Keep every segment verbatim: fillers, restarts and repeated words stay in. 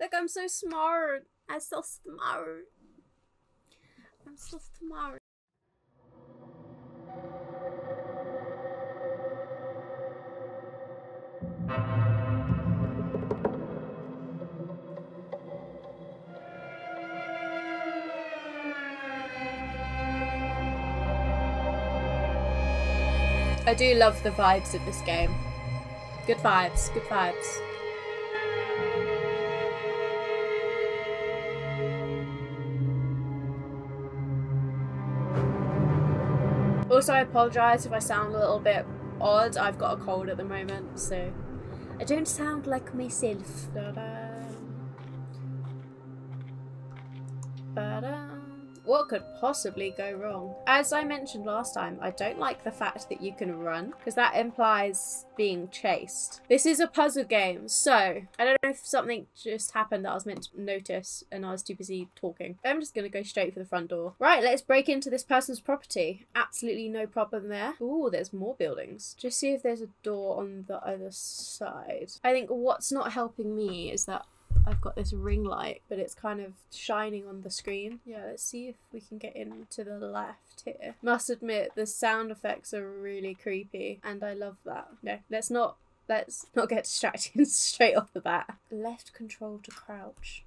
Like, I'm so smart. I'm so smart. I'm so smart. I do love the vibes of this game. Good vibes, good vibes. Also, I apologise if I sound a little bit odd. I've got a cold at the moment, so I don't sound like myself. Ba-da. What could possibly go wrong? As I mentioned last time, I don't like the fact that you can run, because that implies being chased. This is a puzzle game, so I don't know if something just happened that I was meant to notice and I was too busy talking. I'm just gonna go straight for the front door. Right, let's break into this person's property. Absolutely no problem there. Ooh, there's more buildings. Just see if there's a door on the other side. I think what's not helping me is that I've got this ring light, but it's kind of shining on the screen. Yeah, let's see if we can get in to the left here. Must admit, the sound effects are really creepy, and I love that. No, let's not, let's not get distracted straight off the bat. Left control to crouch.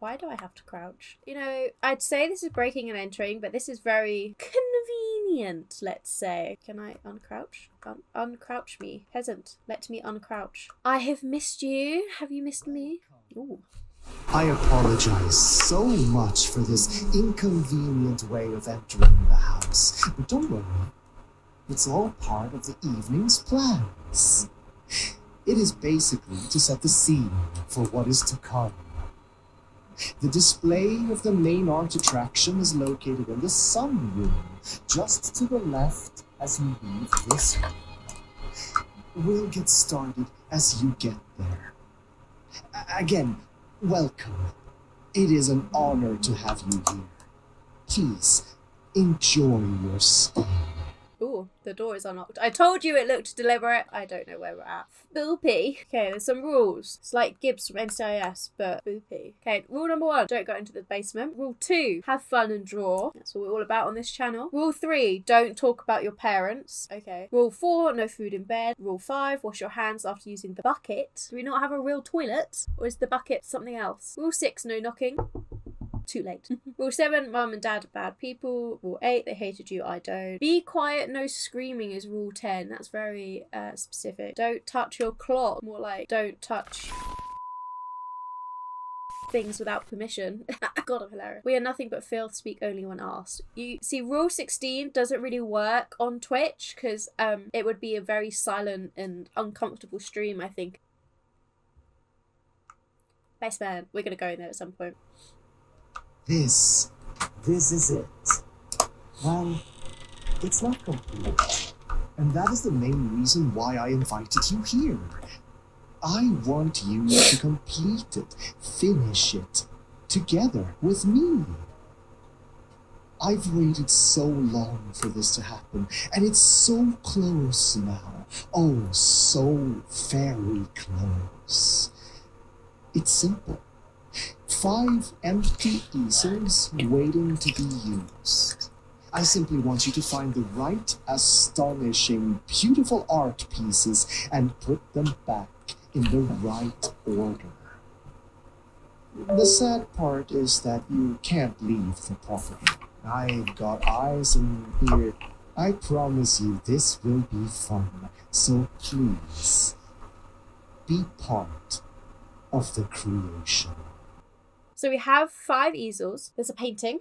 Why do I have to crouch? You know, I'd say this is breaking and entering, but this is very convenient, let's say. Can I uncrouch? Un uncrouch me. Peasant, let me uncrouch. I have missed you. Have you missed me? Ooh. I apologize so much for this inconvenient way of entering the house. But don't worry, it's all part of the evening's plans. It is basically to set the scene for what is to come. The display of the main art attraction is located in the sun room, just to the left as you leave this room. We'll get started as you get there. Again, welcome. It is an honor to have you here. Please, enjoy your stay. Ooh, the door is unlocked. I told you it looked deliberate. I don't know where we're at. Boopy. Okay, there's some rules. It's like Gibbs from N C I S, but boopy. Okay, rule number one, don't go into the basement. Rule two, have fun and draw. That's what we're all about on this channel. Rule three, don't talk about your parents. Okay. Rule four, no food in bed. Rule five, wash your hands after using the bucket. Do we not have a real toilet? Or is the bucket something else? Rule six, no knocking. Too late. Rule seven, mum and dad are bad people. Rule eight, they hated you, I don't. Be quiet, no screaming is rule ten. That's very uh, specific. Don't touch your clock. More like, don't touch things without permission. God, I'm hilarious. We are nothing but filth, speak only when asked. You see, rule sixteen doesn't really work on Twitch because um, it would be a very silent and uncomfortable stream, I think. Basement. We're gonna go in there at some point. This, this is it. Well, it's not complete. And that is the main reason why I invited you here. I want you to complete it, finish it, together with me. I've waited so long for this to happen, and it's so close now. Oh, so very close. It's simple. Five empty easels waiting to be used. I simply want you to find the right, astonishing, beautiful art pieces and put them back in the right order. The sad part is that you can't leave the property. I've got eyes in here. I promise you this will be fun, so please be part of the creation. So we have five easels. There's a painting.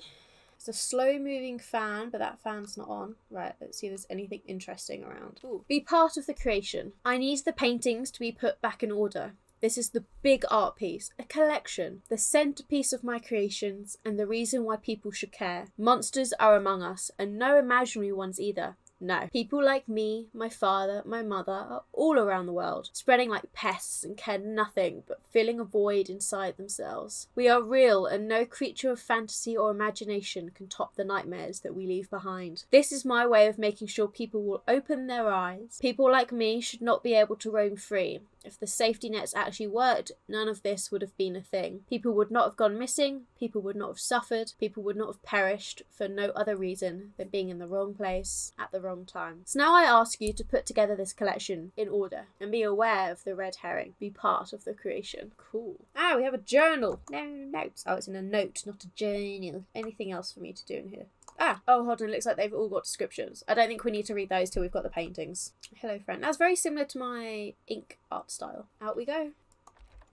It's a slow-moving fan, but that fan's not on. Right, let's see if there's anything interesting around. Ooh. Be part of the creation. I need the paintings to be put back in order. This is the big art piece, a collection, the centerpiece of my creations, and the reason why people should care. Monsters are among us, and no imaginary ones either. No. People like me, my father, my mother are all around the world, spreading like pests and care nothing but filling a void inside themselves. We are real and no creature of fantasy or imagination can top the nightmares that we leave behind. This is my way of making sure people will open their eyes. People like me should not be able to roam free. If the safety nets actually worked, none of this would have been a thing. People would not have gone missing, people would not have suffered, people would not have perished for no other reason than being in the wrong place at the wrong time. So now I ask you to put together this collection in order and be aware of the red herring. Be part of the creation. Cool. Ah, we have a journal. No notes. Oh, it's in a note, not a journal. Anything else for me to do in here? Ah, oh, hold on, it looks like they've all got descriptions. I don't think we need to read those till we've got the paintings. Hello, friend. That's very similar to my ink art style. Out we go.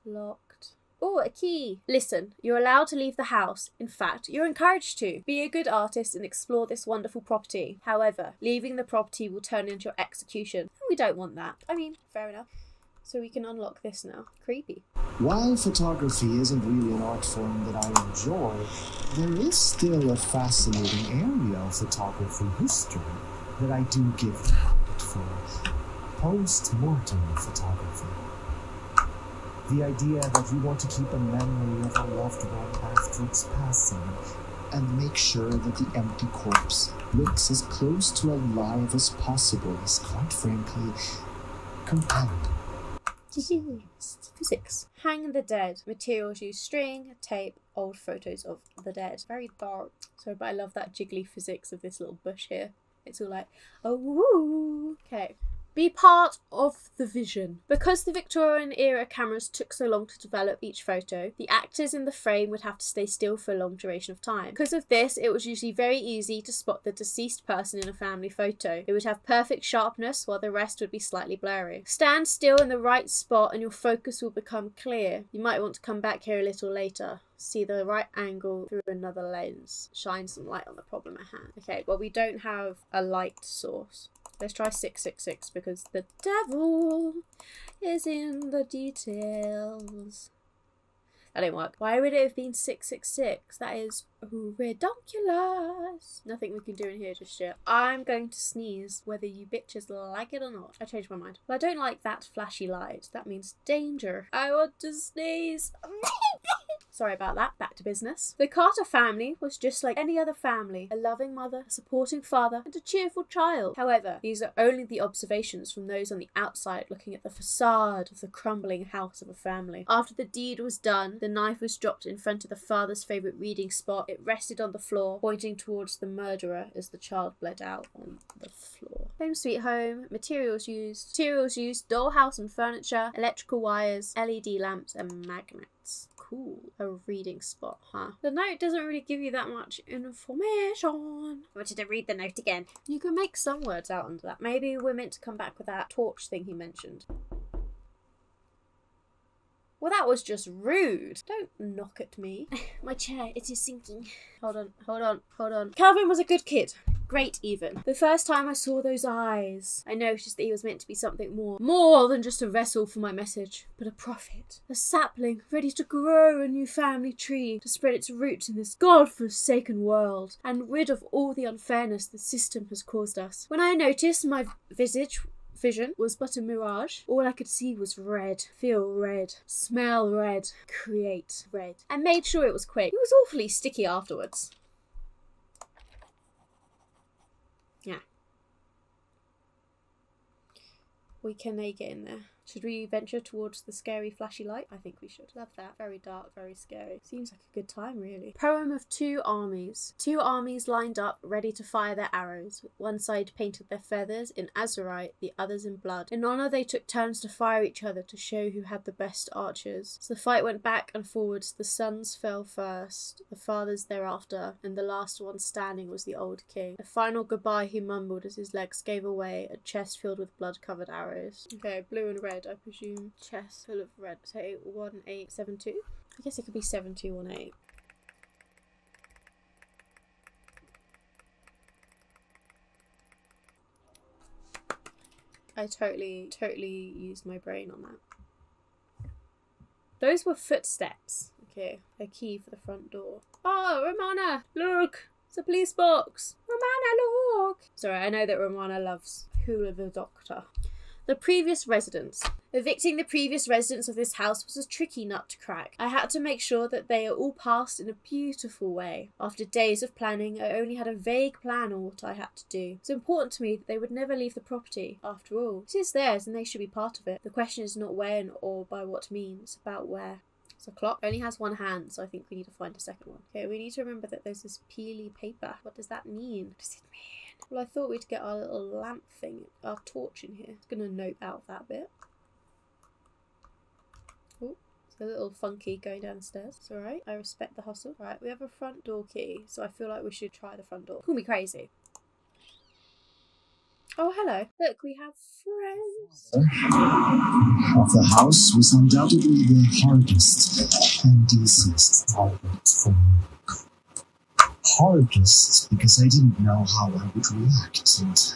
Locked. Oh, a key. Listen, you're allowed to leave the house. In fact, you're encouraged to. Be a good artist and explore this wonderful property. However, leaving the property will turn into your execution. We don't want that. I mean, fair enough. So we can unlock this now. Creepy. While photography isn't really an art form that I enjoy, there is still a fascinating area of photography history that I do give credit for: post-mortem photography. The idea that you want to keep a memory of a loved one after its passing and make sure that the empty corpse looks as close to alive as possible is, quite frankly, compelling. Physics. Hang the dead. Materials use string, tape, old photos of the dead. Very dark. Sorry, but I love that jiggly physics of this little bush here. It's all like, oh, woo. Okay. Be part of the vision. Because the Victorian era cameras took so long to develop each photo, the actors in the frame would have to stay still for a long duration of time. Because of this, it was usually very easy to spot the deceased person in a family photo. It would have perfect sharpness while the rest would be slightly blurry. Stand still in the right spot and your focus will become clear. You might want to come back here a little later. See the right angle through another lens. Shine some light on the problem at hand. Okay, well, we don't have a light source. Let's try six six six because the devil is in the details. That didn't work. Why would it have been six six six? That is ridiculous. Nothing we can do in here just yet. I'm going to sneeze whether you bitches like it or not. I changed my mind. Well, I don't like that flashy light. That means danger. I want to sneeze. Sorry about that. Back to business. The Carter family was just like any other family. A loving mother, a supporting father, and a cheerful child. However, these are only the observations from those on the outside looking at the facade of the crumbling house of a family. After the deed was done, the knife was dropped in front of the father's favourite reading spot. It rested on the floor, pointing towards the murderer as the child bled out on the floor. Home sweet home. Materials used. Materials used. Dollhouse and furniture. Electrical wires. L E D lamps and magnets. Cool. A reading spot, huh? The note doesn't really give you that much information. I wanted to read the note again. You can make some words out under that. Maybe we're meant to come back with that torch thing he mentioned. Well, that was just rude. Don't knock at me. My chair, it is sinking. Hold on, hold on, hold on. Calvin was a good kid. Great, even. The first time I saw those eyes, I noticed that he was meant to be something more. More than just a vessel for my message, but a prophet. A sapling ready to grow a new family tree, to spread its roots in this godforsaken world, and rid of all the unfairness the system has caused us. When I noticed my visage vision was but a mirage, all I could see was red, feel red, smell red, create red. I made sure it was quick. It was awfully sticky afterwards. Yeah. We can they get in there? Should we venture towards the scary flashy light? I think we should. Love that. Very dark, very scary. Seems like a good time, really. Poem of two armies. Two armies lined up, ready to fire their arrows. One side painted their feathers in azurite, the others in blood. In honour, they took turns to fire each other to show who had the best archers. So the fight went back and forwards. The sons fell first, the fathers thereafter, and the last one standing was the old king. A final goodbye he mumbled as his legs gave away, a chest filled with blood-covered arrows. Okay, blue and red. I presume chest full of red. So eight one eight seven two. I guess it could be seven two one eight. I totally, totally used my brain on that. Those were footsteps. Okay, a key for the front door. Oh, Romana, look! It's a police box. Romana, look! Sorry, I know that Romana loves Who the Doctor. The previous residents. Evicting the previous residents of this house was a tricky nut to crack. I had to make sure that they are all passed in a beautiful way. After days of planning, I only had a vague plan on what I had to do. It's important to me that they would never leave the property. After all, it is theirs and they should be part of it. The question is not when or by what means, about where. So clock only has one hand, so I think we need to find a second one. Okay, we need to remember that there's this peely paper. What does that mean? What does it mean? Well, I thought we'd get our little lamp thing, our torch in here. I'm going to note out that bit. Oh, it's a little funky going downstairs. It's all right. I respect the hustle. All right, we have a front door key, so I feel like we should try the front door. Call me crazy. Oh, hello. Look, we have friends. Of the house was undoubtedly the hardest and easiest target for me. Hardest because I didn't know how I would react and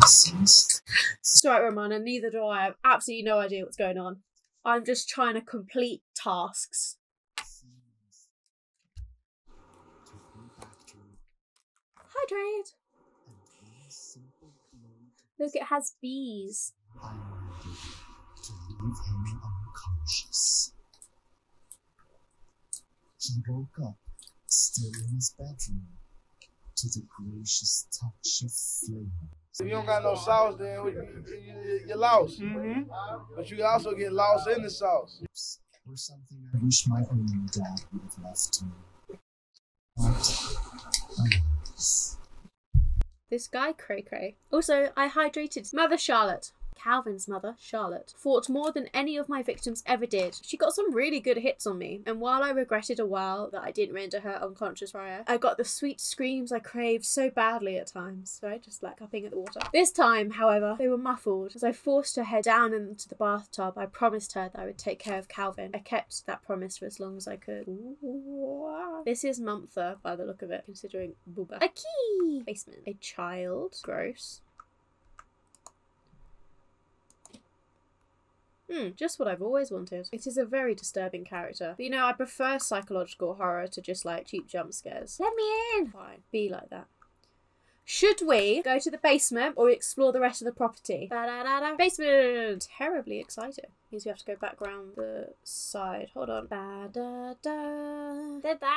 lessons. Sorry, Romana, neither do I. I have absolutely no idea what's going on. I'm just trying to complete tasks. Hydrate! Look, it has bees. I wanted to leave him unconscious. He woke up, still in his bedroom, to the gracious touch of flame. If you don't got no sauce, then you, you're lost. Mm-hmm. But you can also get lost in the sauce. Or something I wish my own dad would have left me. But, this guy, cray cray. Also, I hydrated Mother Charlotte. Calvin's mother, Charlotte, fought more than any of my victims ever did. She got some really good hits on me, and while I regretted a while that I didn't render her unconscious prior, I got the sweet screams I craved so badly at times, right? Just like upping at the water. This time, however, they were muffled. As I forced her head down into the bathtub, I promised her that I would take care of Calvin. I kept that promise for as long as I could. Ooh. This is Mumtha, by the look of it, considering Booba. A key! Basement. A child. Gross. Hmm, just what I've always wanted. It is a very disturbing character. But, you know, I prefer psychological horror to just, like, cheap jump scares. Let me in! Fine, be like that. Should we go to the basement or explore the rest of the property? Da -da -da -da. Basement! Terribly excited. Means we have to go back round the side. Hold on. Da -da -da. Da -da.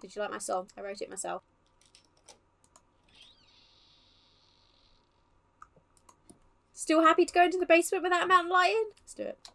Did you like my song? I wrote it myself. Still happy to go into the basement without amount of lighting? Let's do it.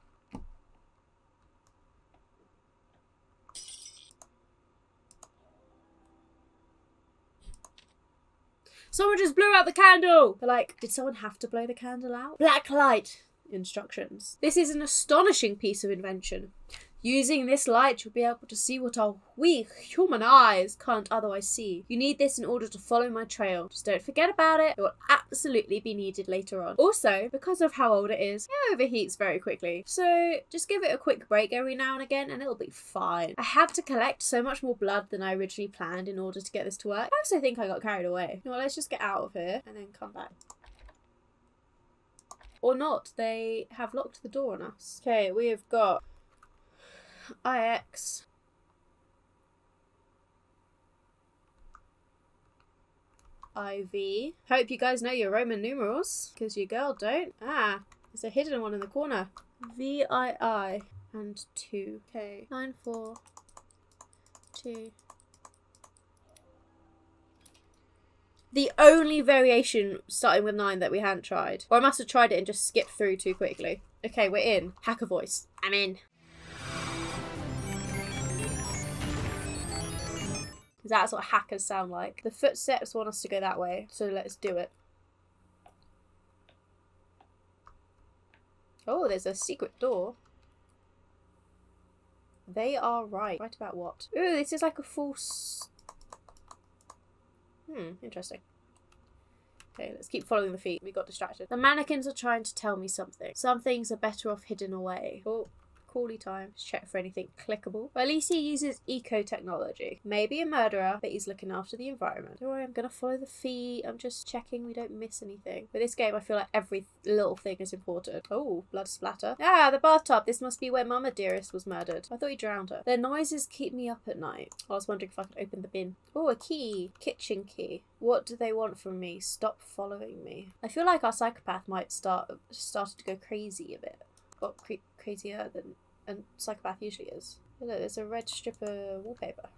Someone just blew out the candle! They're like, did someone have to blow the candle out? Black light instructions. This is an astonishing piece of invention. Using this light, you'll be able to see what our weak human eyes can't otherwise see. You need this in order to follow my trail. Just don't forget about it. It will absolutely be needed later on. Also, because of how old it is, it overheats very quickly. So just give it a quick break every now and again and it'll be fine. I had to collect so much more blood than I originally planned in order to get this to work. I also think I got carried away. You know what, let's just get out of here and then come back. Or not, they have locked the door on us. Okay, we have got I X. I V. Hope you guys know your Roman numerals, because your girl don't. Ah, there's a hidden one in the corner. V I I and two. Okay, nine, four, two. The only variation starting with nine that we hadn't tried. Or I must have tried it and just skipped through too quickly. Okay, we're in. Hacker voice. I'm in. That's what hackers sound like. The footsteps want us to go that way, so let's do it. Oh, there's a secret door. They are right. Right about what? Ooh, this is like a false... Hmm, interesting. Okay, let's keep following the feet. We got distracted. The mannequins are trying to tell me something. Some things are better off hidden away. Oh. Crawley time. Let's check for anything clickable. Well, at least he uses eco-technology. Maybe a murderer, but he's looking after the environment. Don't worry, I'm gonna follow the feed. I'm just checking we don't miss anything. With this game, I feel like every little thing is important. Oh, blood splatter. Ah, the bathtub. This must be where Mama Dearest was murdered. I thought he drowned her. Their noises keep me up at night. I was wondering if I could open the bin. Oh, a key. Kitchen key. What do they want from me? Stop following me. I feel like our psychopath might start started to go crazy a bit. Or cre crazier than a psychopath usually is. Oh, look, there's a red strip of wallpaper.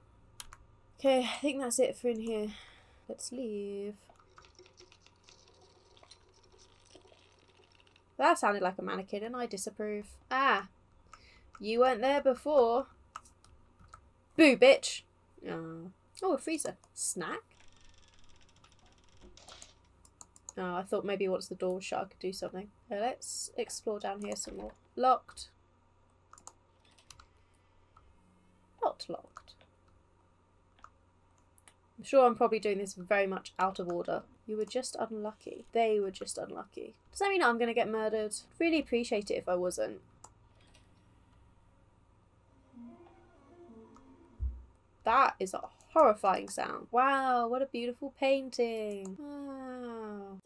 Okay, I think that's it for in here. Let's leave. That sounded like a mannequin and I disapprove. Ah, you weren't there before. Boo, bitch. Oh, oh, a freezer. Snack? Oh, I thought maybe once the door was shut I could do something. So let's explore down here some more. Locked. Not locked. I'm sure I'm probably doing this very much out of order. You were just unlucky. They were just unlucky. Does that mean I'm going to get murdered? I'd really appreciate it if I wasn't. That is a horrifying sound. Wow, what a beautiful painting. Wow.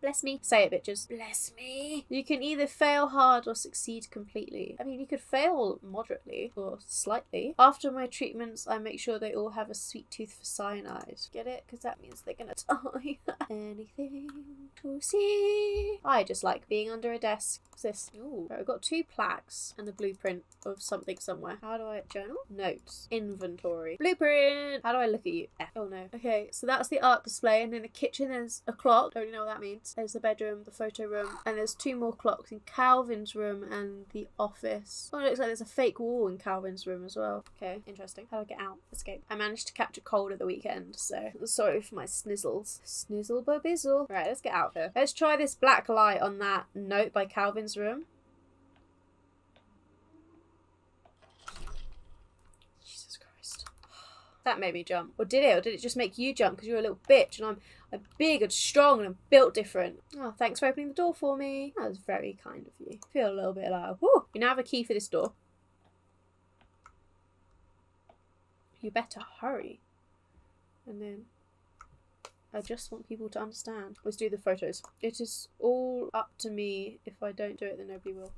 Bless me. Say it, bitches. Bless me. You can either fail hard or succeed completely. I mean, you could fail moderately or slightly. After my treatments, I make sure they all have a sweet tooth for cyanide. Get it? Because that means they're gonna die. Anything to see. I just like being under a desk. What's this? Ooh, I've got two plaques and a blueprint of something somewhere. How do I journal? Notes. Inventory. Blueprint. How do I look at you? F. Oh no. Okay, so that's the art display, and in the kitchen there's a clock. Don't really know what that means. There's the bedroom, the photo room, and there's two more clocks in Calvin's room and the office. Oh, it looks like there's a fake wall in Calvin's room as well. Okay, interesting. How do I get out? Escape. I managed to catch a cold at the weekend, so sorry for my snizzles. Snizzle bo bizzle. Right, let's get out here. Let's try this black light on that note by Calvin's room. Jesus Christ. That made me jump. Or did it? Or did it just make you jump because you're a little bitch and I'm... I'm big and strong and I'm built different. Oh, thanks for opening the door for me. That was very kind of you. I feel a little bit like, whoo. You now have a key for this door. You better hurry. And then I just want people to understand. Let's do the photos. It is all up to me. If I don't do it, then nobody will.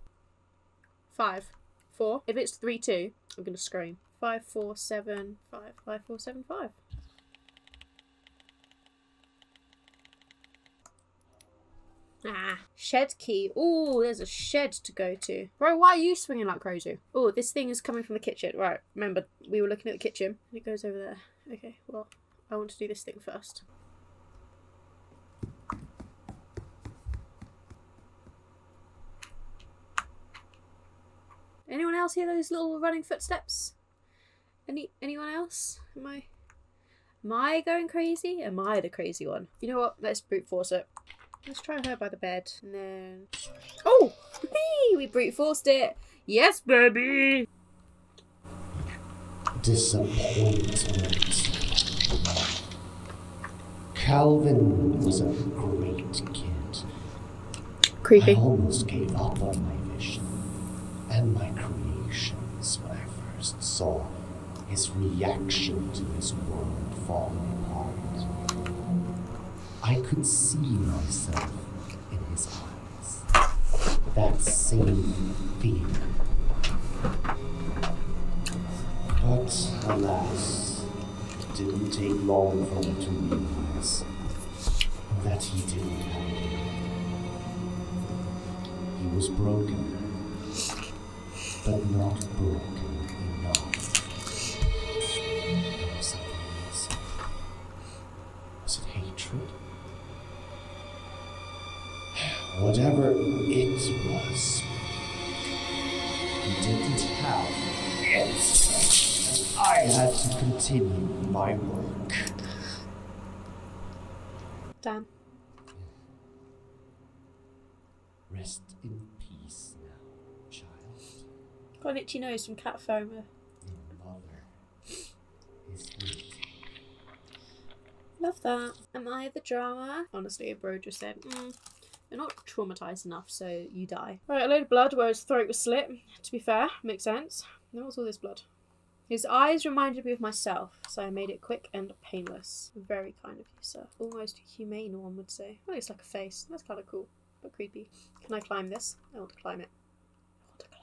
Five, four. If it's three, two, I'm going to scream. Five, four, seven, five, five, four, seven, five. Ah, shed key. Ooh, there's a shed to go to. Bro, why are you swinging like crazy? Oh, this thing is coming from the kitchen. Right, remember, we were looking at the kitchen. It goes over there. Okay, well, I want to do this thing first. Anyone else hear those little running footsteps? Any Anyone else? Am I, am I going crazy? Am I the crazy one? You know what? Let's brute force it. Let's try her by the bed, and then... Oh! Whee! We brute forced it! Yes, baby! Disappointment. Calvin was a great kid. Creepy. I almost gave up on my vision and my creations when I first saw his reaction to his world falling apart. I could see myself in his eyes. That same fear. But alas, it didn't take long for me to realize that he didn't have it. He was broken, but not broken enough. There was something else. Was it hatred? Whatever it was, he didn't have it. I had to continue my work. Damn. Rest in peace now, child. Got an itchy nose from cat foam. Your mother is with you. Love that. Am I the drama? Honestly, a bro just said, mm. You're not traumatized enough, so you die. Right, a load of blood where his throat was slit. To be fair, makes sense. What was all this blood? His eyes reminded me of myself, so I made it quick and painless. Very kind of you, sir. Almost humane, one would say. Well, it's like a face. That's kind of cool, but creepy. Can I climb this? I want to climb it. I want to climb.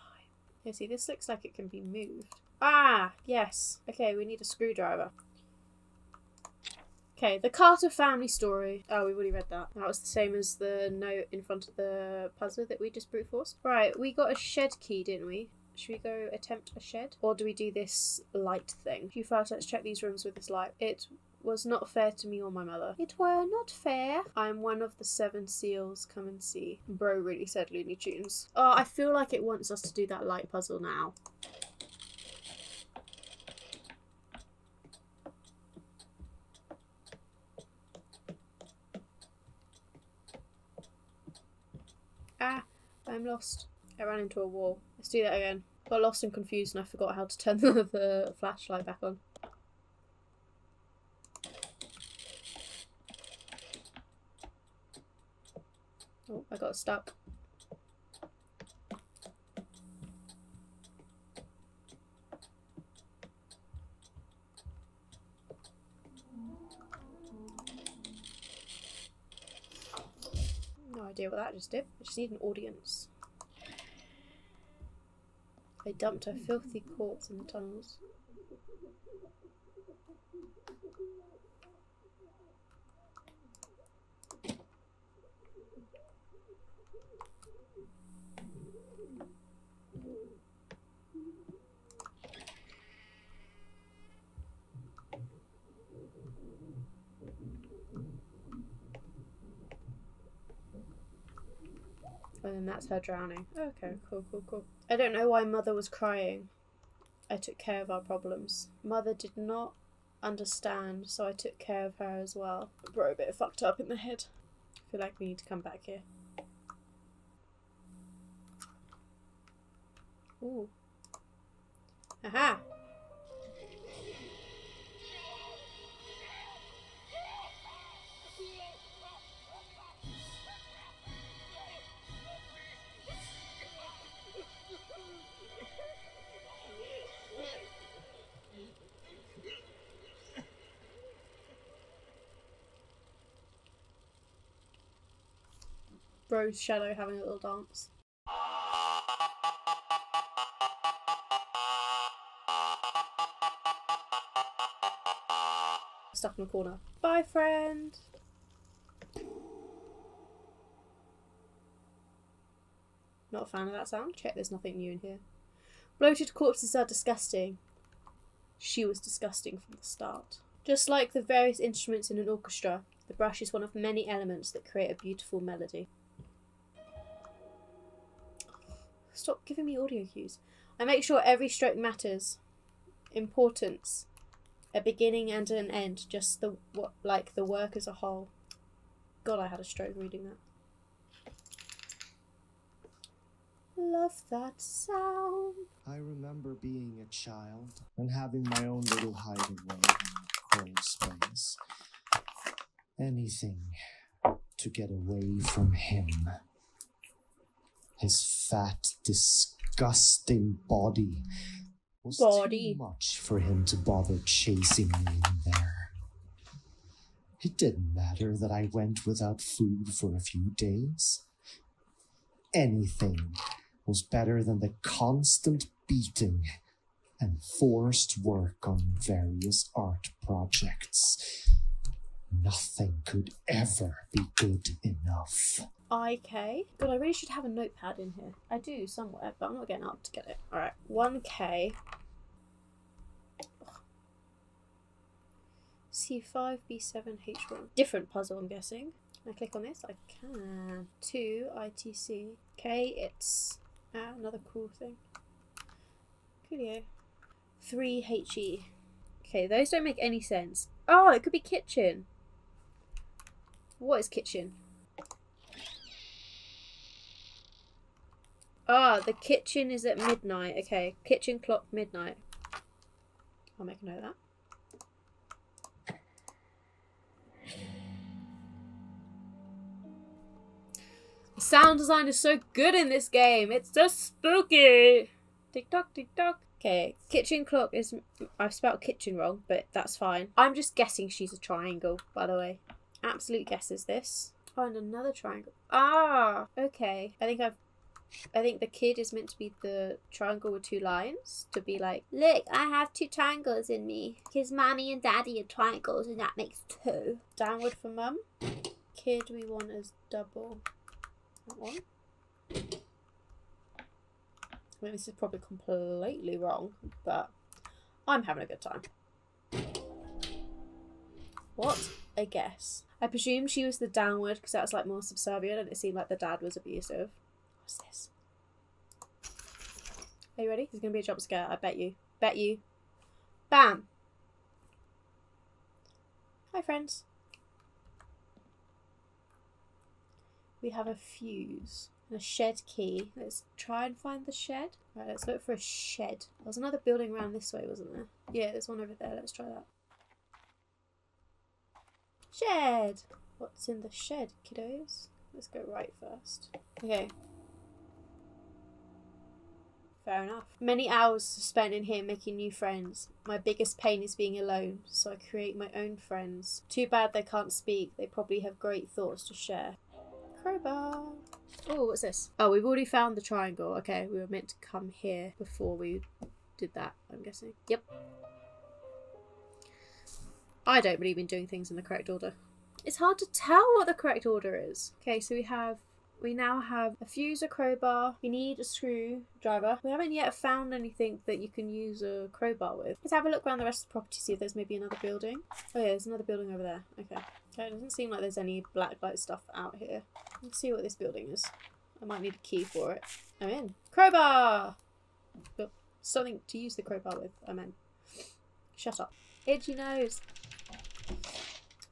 Yeah, see, this looks like it can be moved. Ah, yes. Okay, we need a screwdriver. Okay, the Carter family story. Oh, we've already read that. That was the same as the note in front of the puzzler that we just brute forced. Right, we got a shed key, didn't we? Should we go attempt a shed? Or do we do this light thing? You first, let's check these rooms with this light. It was not fair to me or my mother. It were not fair. I'm one of the seven seals, come and see. Bro really said Looney Tunes. Oh, I feel like it wants us to do that light puzzle now. Ah, I'm lost. I ran into a wall. Let's do that again. Got lost and confused and I forgot how to turn the, the flashlight back on. Oh, I got stuck. No idea what that just did. I just need an audience. They dumped her filthy corpse in the tunnels. And that's her drowning. Okay, cool, cool, cool. I don't know why Mother was crying. I took care of our problems. Mother did not understand, so I took care of her as well. Bro, a bit fucked up in the head. I feel like we need to come back here. Ooh. Aha! Bro's shadow having a little dance. Stuck in the corner. Bye, friend! Not a fan of that sound. Check there's nothing new in here. Bloated corpses are disgusting. She was disgusting from the start. Just like the various instruments in an orchestra, the brush is one of many elements that create a beautiful melody. Stop giving me audio cues. I make sure every stroke matters. Importance. A beginning and an end. Just the what, like the work as a whole. God, I had a stroke reading that. Love that sound. I remember being a child and having my own little hideaway in a crawl space. Anything to get away from him. His fat, disgusting body was body. too much for him to bother chasing me in there. It didn't matter that I went without food for a few days. Anything was better than the constant beating and forced work on various art projects. Nothing could ever be good enough. I K. God, I really should have a notepad in here. I do somewhere, but I'm not getting up to get it. Alright, one K. C five B seven H one. Different puzzle, I'm guessing. Can I click on this? I can. two I T C. Okay, it's ah, another cool thing. Coolio. three H E. Okay, those don't make any sense. Oh, it could be kitchen. What is kitchen? Ah, the kitchen is at midnight. Okay, kitchen clock midnight. I'll make a note of that. sound design is so good in this game. It's so spooky. Tick tock, tick tock. Okay, kitchen clock is... I've spelled kitchen wrong, but that's fine. I'm just guessing she's a triangle, by the way. Absolute guess is this. Oh, and another triangle. Ah, okay. I think I've... I think the kid is meant to be the triangle with two lines. To be like, look, I have two triangles in me. His mommy and daddy are triangles, and that makes two. Downward for mum. Kid we want as double. That one. I mean, this is probably completely wrong, but I'm having a good time. What a guess. I presume she was the downward because that was like more subservient and it seemed like the dad was abusive. What's this? Are you ready? There's going to be a jump scare, I bet you. Bet you. Bam! Hi friends. We have a fuse. A shed key. Let's try and find the shed. Right, let's look for a shed. There was another building around this way, wasn't there? Yeah, there's one over there. Let's try that. Shed! What's in the shed, kiddos? Let's go right first. Okay. Fair enough. Many hours spent in here making new friends. My biggest pain is being alone, so I create my own friends. Too bad they can't speak. They probably have great thoughts to share. Crowbar. Oh, what's this? Oh, we've already found the triangle. Okay, we were meant to come here before we did that, I'm guessing. Yep. I don't believe in doing things in the correct order. It's hard to tell what the correct order is. Okay, so we have... We now have a fuse, a crowbar. We need a screwdriver. We haven't yet found anything that you can use a crowbar with. Let's have a look around the rest of the property, see if there's maybe another building. Oh yeah, there's another building over there. Okay. Okay, it doesn't seem like there's any blacklight stuff out here. Let's see what this building is. I might need a key for it. I'm in. Crowbar! But something to use the crowbar with, I meant. Shut up. Itchy nose.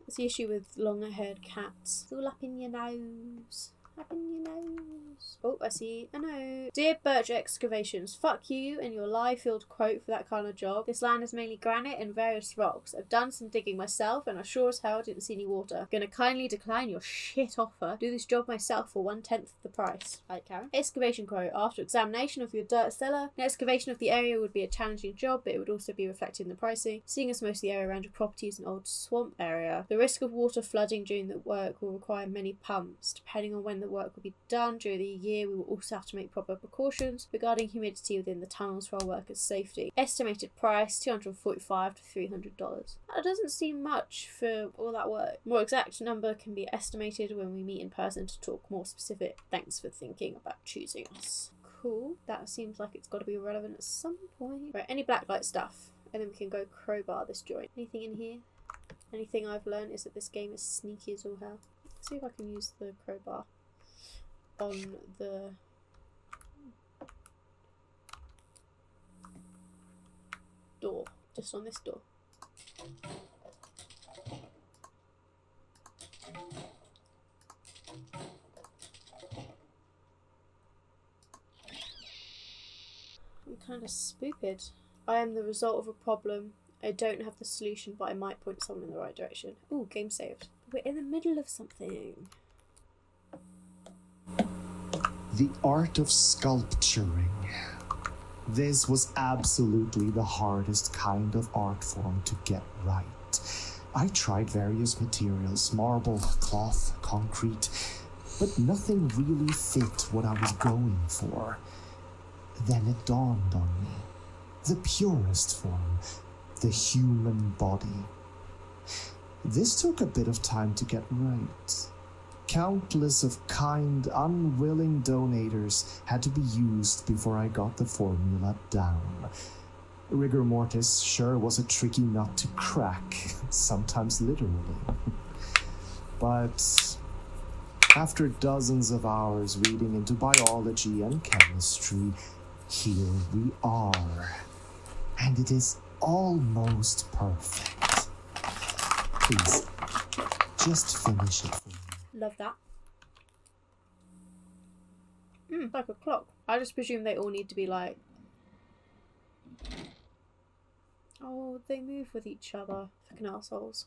That's the issue with longer-haired cats. It's all up in your nose. Up in your nose. Oh, I see a note. Dear Birch Excavations, fuck you and your lie-filled quote for that kind of job. This land is mainly granite and various rocks. I've done some digging myself and I sure as hell didn't see any water. Gonna kindly decline your shit offer. Do this job myself for one-tenth of the price. Right, Karen? Excavation quote. After examination of your dirt cellar, an excavation of the area would be a challenging job, but it would also be reflected in the pricing. Seeing as most of the area around your property is an old swamp area, the risk of water flooding during the work will require many pumps, depending on when the work will be done during the year. We will also have to make proper precautions regarding humidity within the tunnels for our workers' safety. Estimated price two hundred forty-five to three hundred dollars. That doesn't seem much for all that work. More exact number can be estimated when we meet in person to talk more specific. Thanks for thinking about choosing us. Cool. That seems like it's got to be relevant at some point. Right, any blacklight stuff, and then we can go crowbar this joint. Anything in here? Anything I've learned is that this game is sneaky as all hell. Let's see if I can use the crowbar on the... door. Just on this door. I'm kind of stupid. I am the result of a problem. I don't have the solution, but I might point someone in the right direction. Ooh, game saved. We're in the middle of something. The art of sculpturing. This was absolutely the hardest kind of art form to get right. I tried various materials, marble, cloth, concrete, but nothing really fit what I was going for. Then it dawned on me. The purest form, the human body. This took a bit of time to get right. Countless of kind, unwilling donators had to be used before I got the formula down. Rigor mortis sure was a tricky nut to crack, sometimes literally. But after dozens of hours reading into biology and chemistry, here we are. And it is almost perfect. Please, just finish it for me. Love that. Mm, like a clock. I just presume they all need to be like... Oh, they move with each other. Fucking assholes.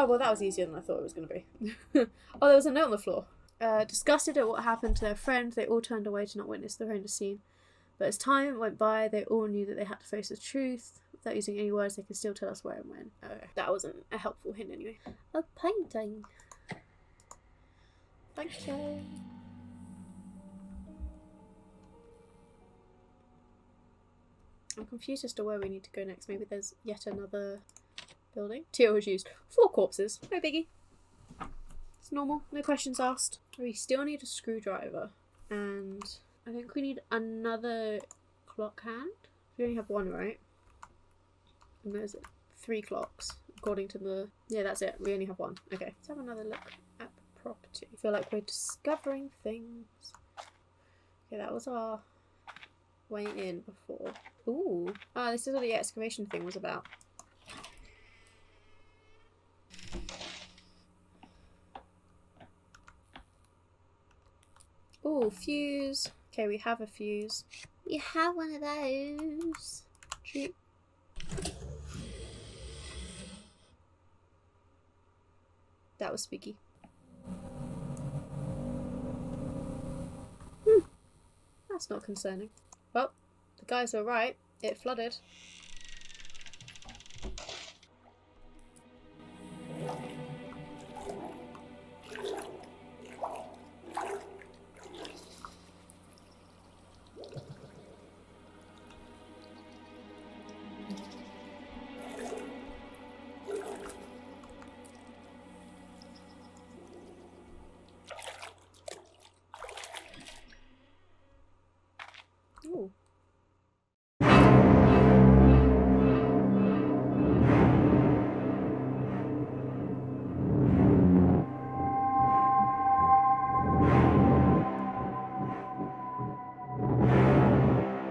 Oh, well, that was easier than I thought it was going to be. Oh, there was a note on the floor. Uh, disgusted at what happened to their friend, they all turned away to not witness the horrendous scene. But as time went by, they all knew that they had to face the truth. Without using any words, they could still tell us where and when. Oh, that wasn't a helpful hint anyway. A painting. Thank you. I'm confused as to where we need to go next. Maybe there's yet another building. Teal was used. Four corpses. No biggie. It's normal. No questions asked. We still need a screwdriver. And I think we need another clock hand. We only have one, right? And there's three clocks, according to the... Yeah, that's it. We only have one. Okay. Let's have another look at the property. I feel like we're discovering things. Okay, that was our... way in before. Ooh. Ah, this is what the excavation thing was about. Ooh, fuse. Okay, we have a fuse. We have one of those. Shoot. That was spooky. Hmm. That's not concerning. Well, the guys were right. It flooded. Ooh.